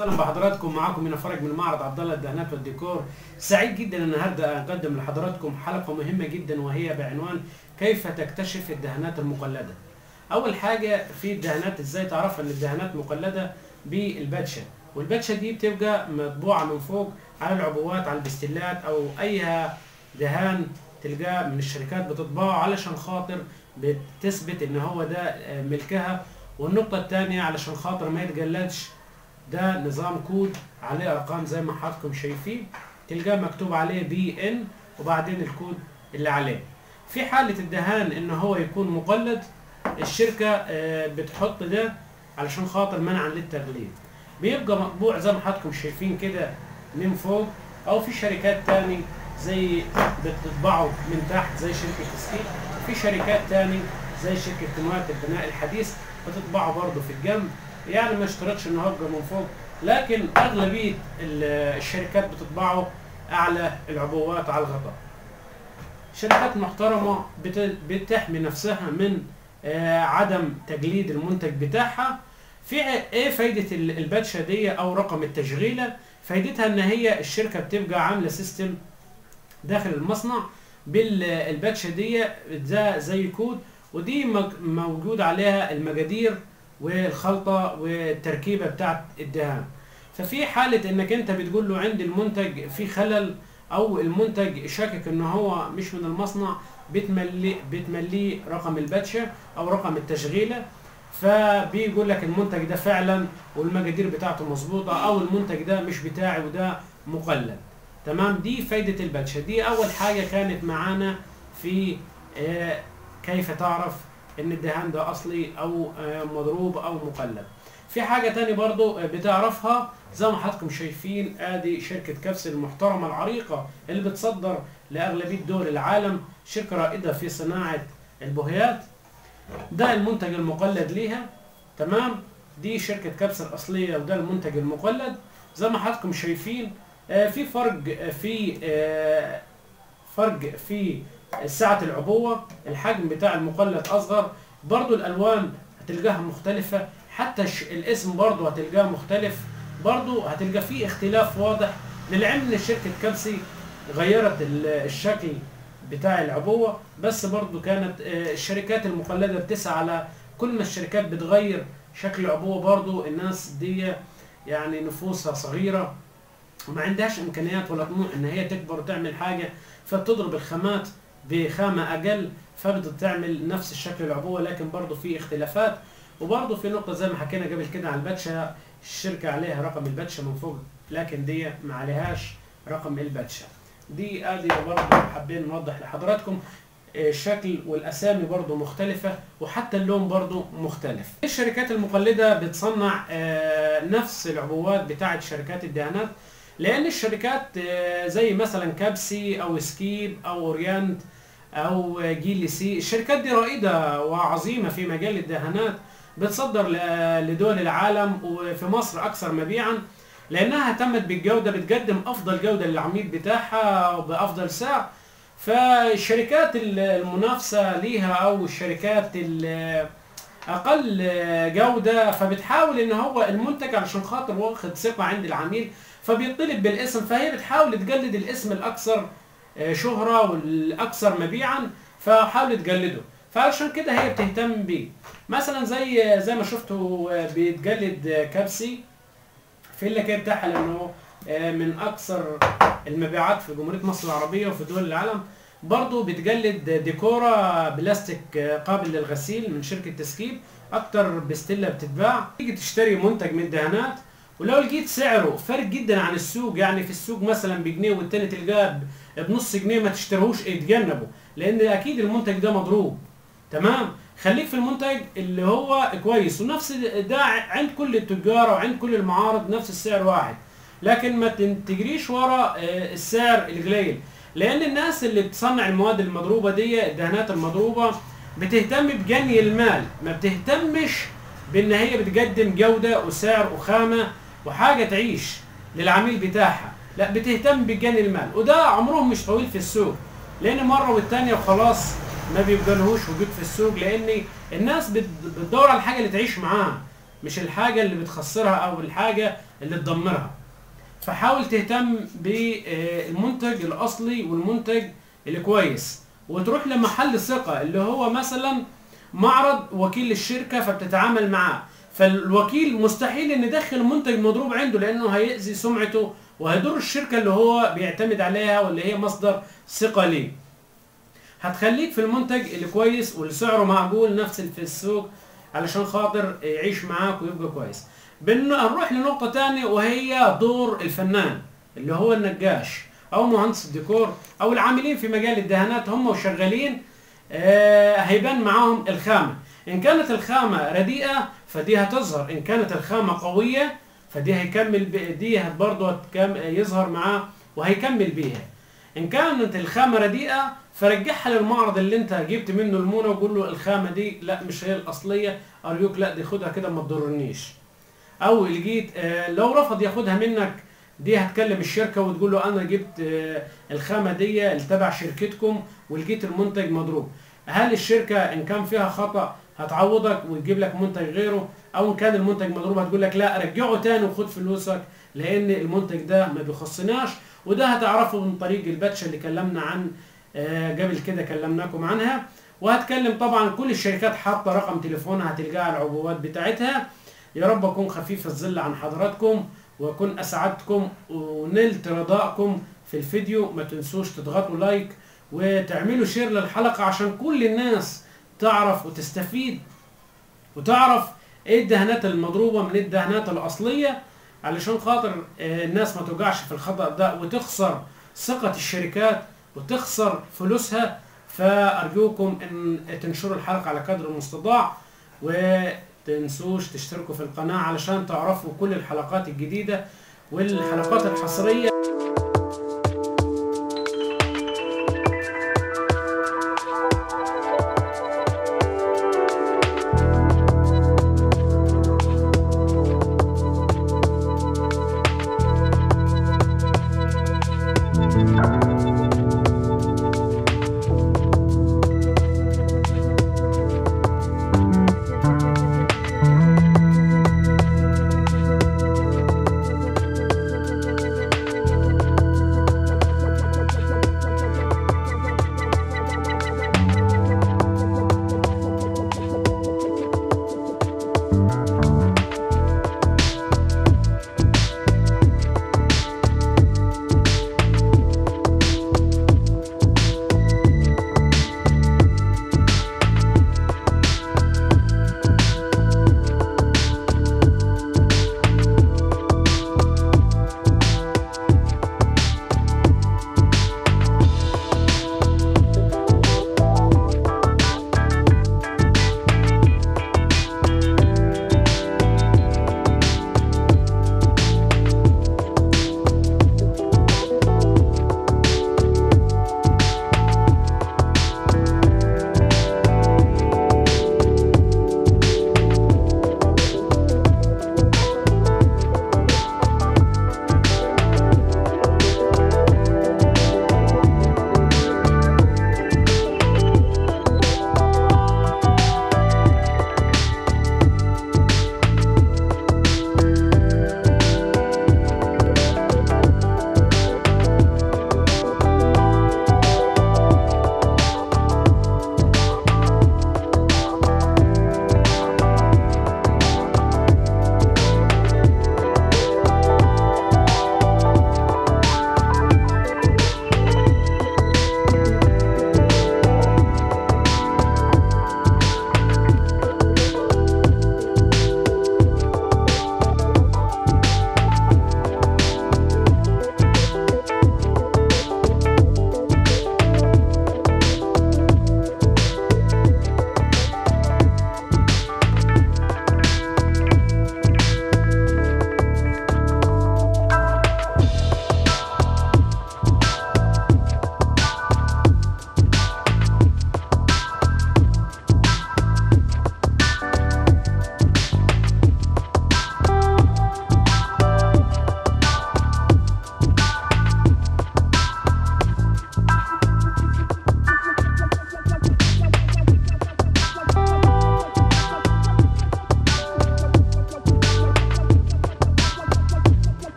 اهلا بحضراتكم، معاكم هنا فرج من معرض عبدالله الدهانات والديكور. سعيد جدا النهارده اقدم لحضراتكم حلقه مهمه جدا وهي بعنوان كيف تكتشف الدهانات المقلده. اول حاجه في الدهانات ازاي تعرف ان الدهانات مقلده بالباتشه، والباتشه دي بتبقى مطبوعه من فوق على العبوات على البستلات او اي دهان تلقاه من الشركات بتطبعه علشان خاطر بتثبت ان هو ده ملكها. والنقطه الثانيه علشان خاطر ما يتجلدش، ده نظام كود عليه ارقام زي ما حضراتكم شايفين تلقاه مكتوب عليه بي ان وبعدين الكود اللي عليه. في حاله الدهان ان هو يكون مقلد الشركه بتحط ده علشان خاطر منعا للتغليد، بيبقى مطبوع زي ما حضراتكم شايفين كده من فوق، او في شركات تاني زي بتطبعه من تحت زي شركه سكيب، في شركات تاني زي شركه مواد البناء الحديث بتطبعه برضه في الجنب. يعني ما اشترطش ان هو يبقى من فوق، لكن اغلبيه الشركات بتطبعه اعلى العبوات على الغطاء. شركات محترمه بتحمي نفسها من عدم تجليد المنتج بتاعها. في ايه فايده الباتشه دي او رقم التشغيله؟ فايدتها ان هي الشركه بتبقى عامله سيستم داخل المصنع بالباتشه دي، ده زي كود ودي موجود عليها المقادير والخلطه والتركيبه بتاعت الدهان. ففي حاله انك انت بتقول له عند المنتج في خلل او المنتج شاكك ان هو مش من المصنع، بتمليه رقم الباتشه او رقم التشغيله، فبيقول لك المنتج ده فعلا والمقادير بتاعته مظبوطه، او المنتج ده مش بتاعي وده مقلد. تمام، دي فايده الباتشه دي. اول حاجه كانت معانا في كيف تعرف ان الدهان ده اصلي او مضروب او مقلد. في حاجه تاني برضو بتعرفها زي ما حضراتكم شايفين، ادي شركه كابسل المحترمه العريقه اللي بتصدر لاغلبيه دول العالم، شركه رائده في صناعه البوهيات، ده المنتج المقلد ليها. تمام، دي شركه كابسل اصليه وده المنتج المقلد زي ما حضراتكم شايفين. في فرق في سعة العبوة، الحجم بتاع المقلد أصغر، برضو الألوان هتلقاها مختلفة، حتى الاسم برضو هتلقاه مختلف، برضو هتلقى فيه اختلاف واضح. للعلم إن شركة كابسي غيرت الشكل بتاع العبوة، بس برضو كانت الشركات المقلدة بتسعى على كل ما الشركات بتغير شكل العبوة، برضو الناس دي يعني نفوسها صغيرة وما عندهاش إمكانيات ولا طموح إن هي تكبر وتعمل حاجة، فبتضرب الخامات بخامه اقل فبتعمل نفس الشكل العبوه، لكن برضه في اختلافات. وبرضه في نقطه زي ما حكينا قبل كده على الباتشه، الشركه عليها رقم الباتشه من فوق لكن دي ما عليهاش رقم الباتشه دي. ادي برضه حابين نوضح لحضراتكم الشكل والاسامي برضه مختلفه، وحتى اللون برضه مختلف. الشركات المقلده بتصنع نفس العبوات بتاعه شركات الدهانات، لان الشركات زي مثلا كابسي او سكيب او اوريانت او جيليسي، الشركات دي رائده وعظيمه في مجال الدهانات، بتصدر لدول العالم وفي مصر اكثر مبيعا لانها اهتمت بالجوده، بتقدم افضل جوده للعميل بتاعها بافضل سعر. فالشركات المنافسه ليها او الشركات اقل جوده، فبتحاول ان هو المنتج علشان خاطر واخد ثقه عند العميل فبيطلب بالاسم، فهي بتحاول تجلد الاسم الاكثر شهره والاكثر مبيعا، فحاول تجلده، فعشان كده هي بتهتم بيه. مثلا زي ما شفتوا بيتجلد كابسي في اللاكيه بتاعها، لانه من اكثر المبيعات في جمهوريه مصر العربيه وفي دول العالم. برضه بتجلد ديكوره بلاستيك قابل للغسيل من شركه تسكيب، اكتر بستله بتتباع. تيجي تشتري منتج من الدهانات ولو لقيت سعره فرق جدا عن السوق، يعني في السوق مثلا بجنيه والتاني تلقاه بنص جنيه، ما تشتريهوش، اتجنبه، لان اكيد المنتج ده مضروب. تمام، خليك في المنتج اللي هو كويس، ونفس ده عند كل التجار وعند كل المعارض نفس السعر واحد، لكن ما تجريش ورا السعر القليل، لان الناس اللي بتصنع المواد المضروبه دي الدهانات المضروبه بتهتم بجني المال، ما بتهتمش بان هي بتقدم جوده وسعر وخامه وحاجه تعيش للعميل بتاعها، لا بتهتم بجني المال، وده عمرهم مش طويل في السوق، لان مره والتانيه وخلاص ما بيبقالهوش وجود في السوق، لان الناس بتدور على الحاجه اللي تعيش معاها مش الحاجه اللي بتخسرها او الحاجه اللي تدمرها. فحاول تهتم بالمنتج الاصلي والمنتج اللي كويس، وتروح لمحل ثقه اللي هو مثلا معرض وكيل الشركه فبتتعامل معاه. فالوكيل مستحيل ان يدخل منتج مضروب عنده لانه هيأذي سمعته وهيضر الشركه اللي هو بيعتمد عليها واللي هي مصدر ثقه ليه. هتخليك في المنتج اللي كويس واللي سعره معقول نفس في السوق علشان خاطر يعيش معاك ويبقى كويس. هنروح لنقطه ثانيه وهي دور الفنان اللي هو النجاش او مهندس الديكور او العاملين في مجال الدهانات، هم وشغالين هيبان معاهم الخامه. ان كانت الخامه رديئه فدي هتظهر، ان كانت الخامه قويه فدي هيكمل دي برضه يظهر معاه وهيكمل بيها. ان كانت الخامه رديئه فرجعها للمعرض اللي انت جبت منه المونه وقول له الخامه دي لا مش هي الاصليه، ارجوك لا دي خدها كده ما تضرنيش. او لقيت لو رفض ياخدها منك دي هتكلم الشركه وتقول له انا جبت الخامه دي اللي تبع شركتكم ولقيت المنتج مضروب. هل الشركه ان كان فيها خطا هتعوضك وتجيب لك منتج غيره، او ان كان المنتج مضروب هتقول لك لا رجعه تاني وخد فلوسك لان المنتج ده ما بيخصناش. وده هتعرفه من طريق الباتشه اللي كلمنا عن قبل كده كلمناكم عنها. وهتكلم طبعا كل الشركات حاطه رقم تليفونها هتلقاها على العبوات بتاعتها. يا رب اكون خفيف الظل عن حضراتكم واكون اسعدتكم ونلت رضاكم في الفيديو. ما تنسوش تضغطوا لايك وتعملوا شير للحلقه عشان كل الناس تعرف وتستفيد وتعرف ايه الدهانات المضروبه من الدهانات الاصليه علشان خاطر الناس ما توقعش في الخطا ده وتخسر ثقه الشركات وتخسر فلوسها. فارجوكم ان تنشروا الحلقه على قدر المستطاع، وتنسوش تشتركوا في القناه علشان تعرفوا كل الحلقات الجديده والحلقات الحصريه.